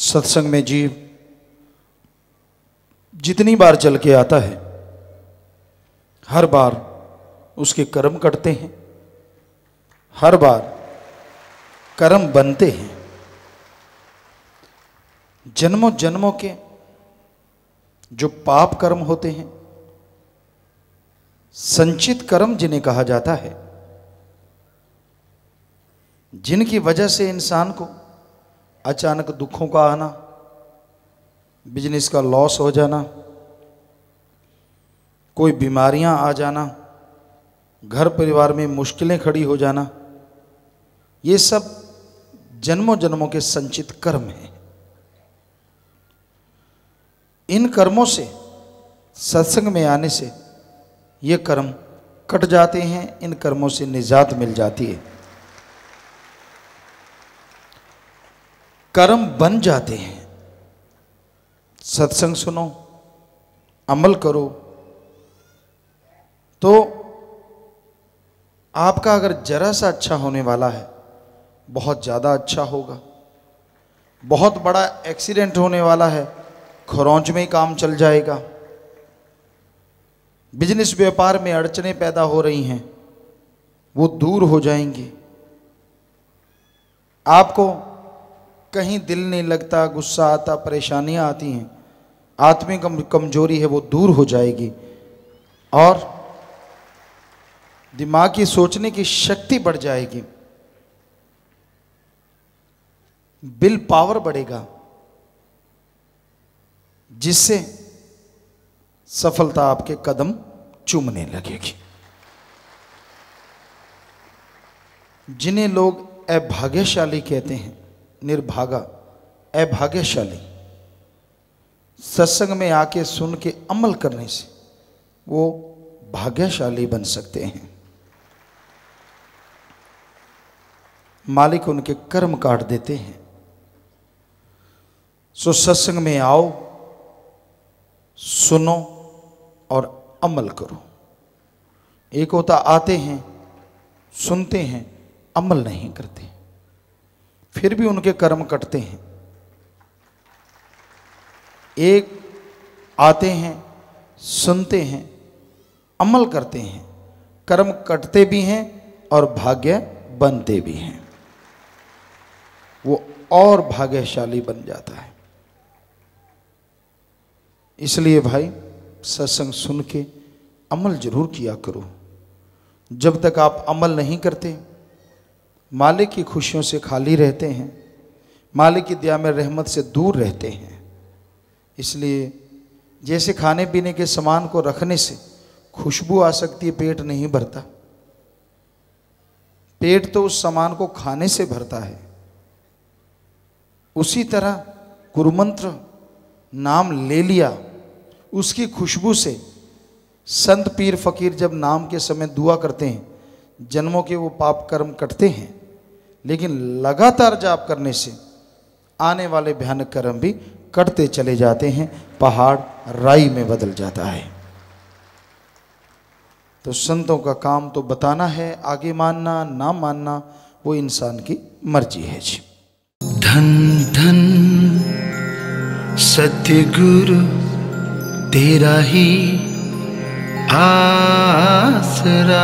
सत्संग में जीव जितनी बार चल के आता है हर बार उसके कर्म कटते हैं, हर बार कर्म बनते हैं। जन्मों जन्मों के जो पाप कर्म होते हैं, संचित कर्म जिन्हें कहा जाता है, जिनकी वजह से इंसान को अचानक दुखों का आना, बिजनेस का लॉस हो जाना, कोई बीमारियां आ जाना, घर परिवार में मुश्किलें खड़ी हो जाना, ये सब जन्मों जन्मों के संचित कर्म हैं। इन कर्मों से सत्संग में आने से ये कर्म कट जाते हैं, इन कर्मों से निजात मिल जाती है, कर्म बन जाते हैं। सत्संग सुनो, अमल करो, तो आपका अगर जरा सा अच्छा होने वाला है, बहुत ज़्यादा अच्छा होगा। बहुत बड़ा एक्सीडेंट होने वाला है, खरोंच में ही काम चल जाएगा। बिजनेस व्यापार में अड़चनें पैदा हो रही हैं, वो दूर हो जाएंगी। आपको कहीं दिल नहीं लगता, गुस्सा आता, परेशानियां आती हैं, आत्मिक कमजोरी है, वो दूर हो जाएगी और दिमाग की सोचने की शक्ति बढ़ जाएगी, विल पावर बढ़ेगा, जिससे सफलता आपके कदम चूमने लगेगी। जिन्हें लोग अभाग्यशाली कहते हैं, निर्भागा, अभाग्यशाली, सत्संग में आके सुन के अमल करने से वो भाग्यशाली बन सकते हैं। मालिक उनके कर्म काट देते हैं। सो सत्संग में आओ, सुनो और अमल करो। एक होता आते हैं, सुनते हैं, अमल नहीं करते, फिर भी उनके कर्म कटते हैं। एक आते हैं, सुनते हैं, अमल करते हैं, कर्म कटते भी हैं और भाग्य बनते भी हैं, वो और भाग्यशाली बन जाता है। इसलिए भाई, सत्संग सुन के अमल जरूर किया करो। जब तक आप अमल नहीं करते, मालिक की खुशियों से खाली रहते हैं, मालिक की दया में रहमत से दूर रहते हैं। इसलिए जैसे खाने पीने के सामान को रखने से खुशबू आ सकती है, पेट नहीं भरता। पेट तो उस सामान को खाने से भरता है। उसी तरह गुरुमंत्र नाम ले लिया, उसकी खुशबू से संत पीर फकीर जब नाम के समय दुआ करते हैं, जन्मों के वो पाप कर्म कटते हैं, लेकिन लगातार जाप करने से आने वाले भयानक कर्म भी कटते चले जाते हैं, पहाड़ राई में बदल जाता है। तो संतों का काम तो बताना है, आगे मानना ना मानना वो इंसान की मर्जी है जी। धन धन सतगुरु तेरा ही आसरा।